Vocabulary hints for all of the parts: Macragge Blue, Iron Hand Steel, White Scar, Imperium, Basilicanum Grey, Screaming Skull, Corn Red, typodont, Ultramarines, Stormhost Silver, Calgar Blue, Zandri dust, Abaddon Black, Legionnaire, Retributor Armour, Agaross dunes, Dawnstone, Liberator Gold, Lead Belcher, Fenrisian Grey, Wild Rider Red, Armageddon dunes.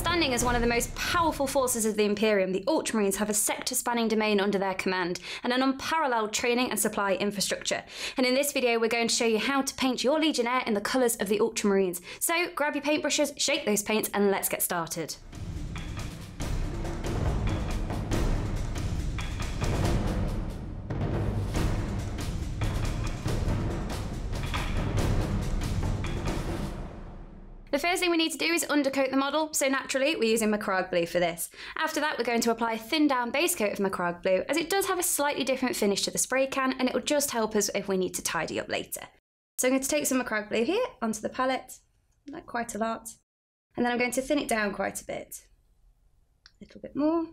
Standing as one of the most powerful forces of the Imperium, the Ultramarines have a sector-spanning domain under their command and an unparalleled training and supply infrastructure. And in this video, we're going to show you how to paint your Legionnaire in the colours of the Ultramarines. So grab your paintbrushes, shake those paints, and let's get started. The first thing we need to do is undercoat the model, so naturally we're using Macragge Blue for this. After that we're going to apply a thin down base coat of Macragge Blue, as it does have a slightly different finish to the spray can and it will just help us if we need to tidy up later. So I'm going to take some Macragge Blue here onto the palette, like quite a lot, and then I'm going to thin it down quite a bit. A little bit more.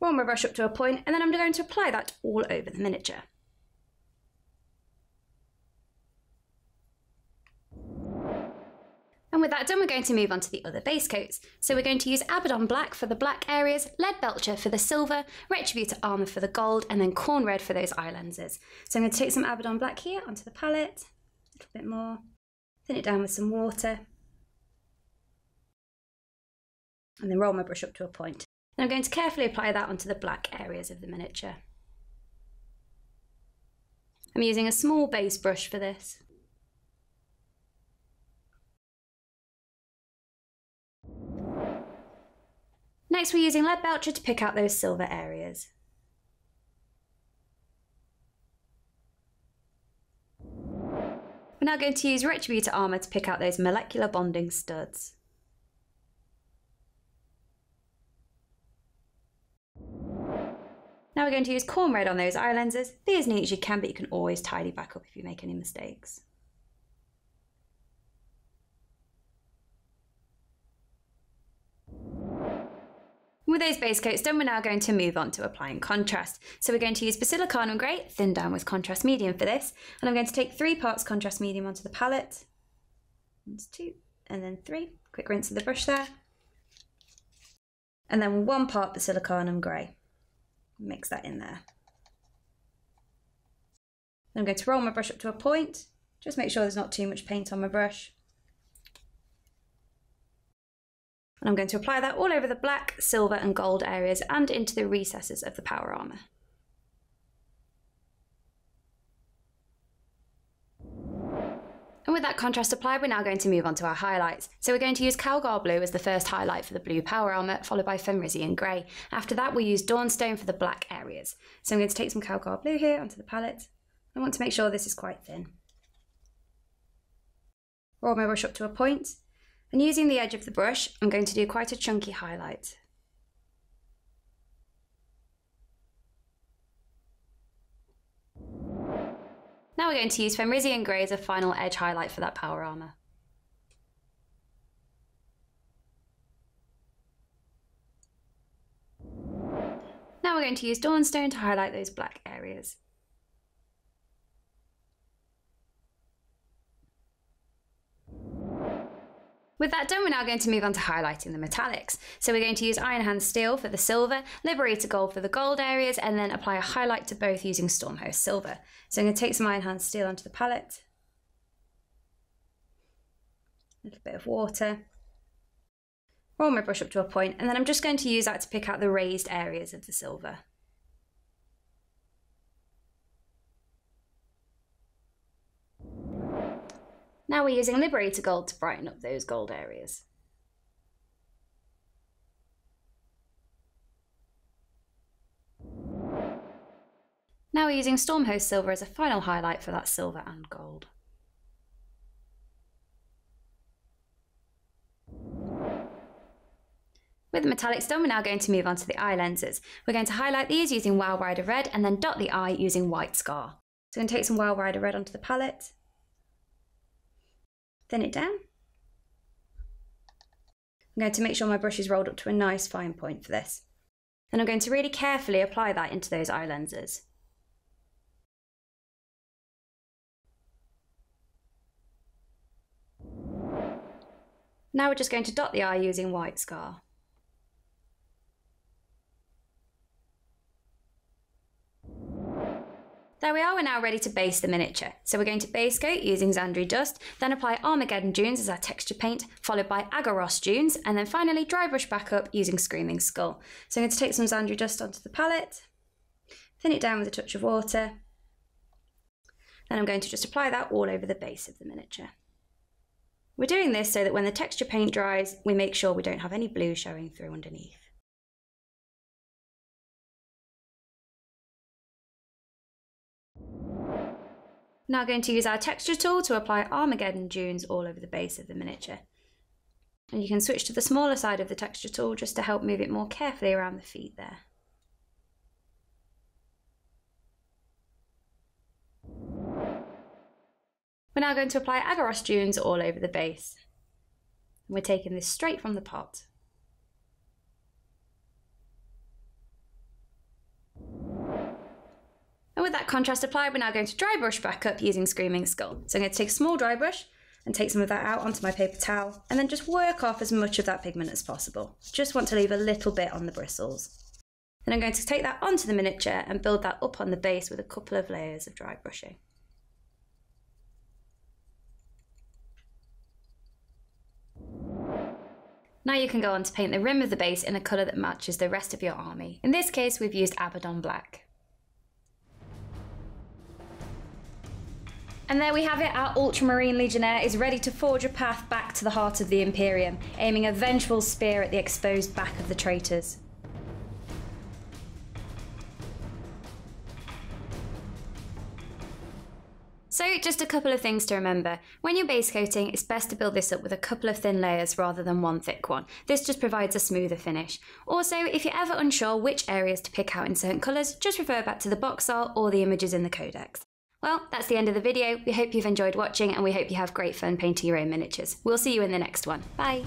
Roll my brush up to a point and then I'm going to apply that all over the miniature. And with that done, we're going to move on to the other base coats. So we're going to use Abaddon Black for the black areas, Lead Belcher for the silver, Retributor Armour for the gold, and then Corn Red for those eye lenses. So I'm going to take some Abaddon Black here onto the palette, a little bit more, thin it down with some water, and then roll my brush up to a point. And I'm going to carefully apply that onto the black areas of the miniature. I'm using a small base brush for this. Next, we're using Lead Belcher to pick out those silver areas. We're now going to use Retributor Armour to pick out those molecular bonding studs. Now we're going to use Corn Red on those eye lenses. Be as neat as you can, but you can always tidy back up if you make any mistakes. With those base coats done, we're now going to move on to applying contrast. So we're going to use Basilicanum Grey, thin down with contrast medium for this, and I'm going to take 3 parts contrast medium onto the palette. 1, 2, and then 3. Quick rinse of the brush there. And then 1 part Basilicanum Grey. Mix that in there. Then I'm going to roll my brush up to a point. Just make sure there's not too much paint on my brush. And I'm going to apply that all over the black, silver and gold areas and into the recesses of the power armour. And with that contrast applied, we're now going to move on to our highlights. So we're going to use Calgar Blue as the first highlight for the blue power armour, followed by Fenrisian Grey. After that, we'll use Dawnstone for the black areas. So I'm going to take some Calgar Blue here onto the palette. I want to make sure this is quite thin. Roll my brush up to a point. And using the edge of the brush, I'm going to do quite a chunky highlight. Now we're going to use Fenrisian Grey as a final edge highlight for that power armour. Now we're going to use Dawnstone to highlight those black areas. With that done, we're now going to move on to highlighting the metallics. So we're going to use Iron Hand Steel for the silver, Liberator Gold for the gold areas, and then apply a highlight to both using Stormhost Silver. So I'm going to take some Iron Hand Steel onto the palette, a little bit of water, roll my brush up to a point, and then I'm just going to use that to pick out the raised areas of the silver. Now we're using Liberator Gold to brighten up those gold areas. Now we're using Stormhost Silver as a final highlight for that silver and gold. With the metallics done, we're now going to move on to the eye lenses. We're going to highlight these using Wild Rider Red and then dot the eye using White Scar. So I'm going to take some Wild Rider Red onto the palette. Thin it down. I'm going to make sure my brush is rolled up to a nice fine point for this. And I'm going to really carefully apply that into those eye lenses. Now we're just going to dot the eye using White Scar. There we are, we're now ready to base the miniature. So we're going to base coat using Zandri dust, then apply Armageddon dunes as our texture paint, followed by Agaross dunes, and then finally dry brush back up using Screaming Skull. So I'm going to take some Zandri dust onto the palette, thin it down with a touch of water, then I'm going to just apply that all over the base of the miniature. We're doing this so that when the texture paint dries, we make sure we don't have any blue showing through underneath. Now going to use our texture tool to apply Armageddon dunes all over the base of the miniature. And you can switch to the smaller side of the texture tool just to help move it more carefully around the feet there. We're now going to apply Agaross dunes all over the base. And we're taking this straight from the pot. And with that contrast applied, we're now going to dry brush back up using Screaming Skull. So I'm going to take a small dry brush and take some of that out onto my paper towel and then just work off as much of that pigment as possible. Just want to leave a little bit on the bristles. Then I'm going to take that onto the miniature and build that up on the base with a couple of layers of dry brushing. Now you can go on to paint the rim of the base in a colour that matches the rest of your army. In this case, we've used Abaddon Black. And there we have it, our Ultramarine Legionnaire is ready to forge a path back to the heart of the Imperium, aiming a vengeful spear at the exposed back of the traitors. So just a couple of things to remember. When you're base coating, it's best to build this up with a couple of thin layers rather than one thick one. This just provides a smoother finish. Also, if you're ever unsure which areas to pick out in certain colours, just refer back to the box art or the images in the codex. Well, that's the end of the video. We hope you've enjoyed watching and we hope you have great fun painting your own miniatures. We'll see you in the next one. Bye!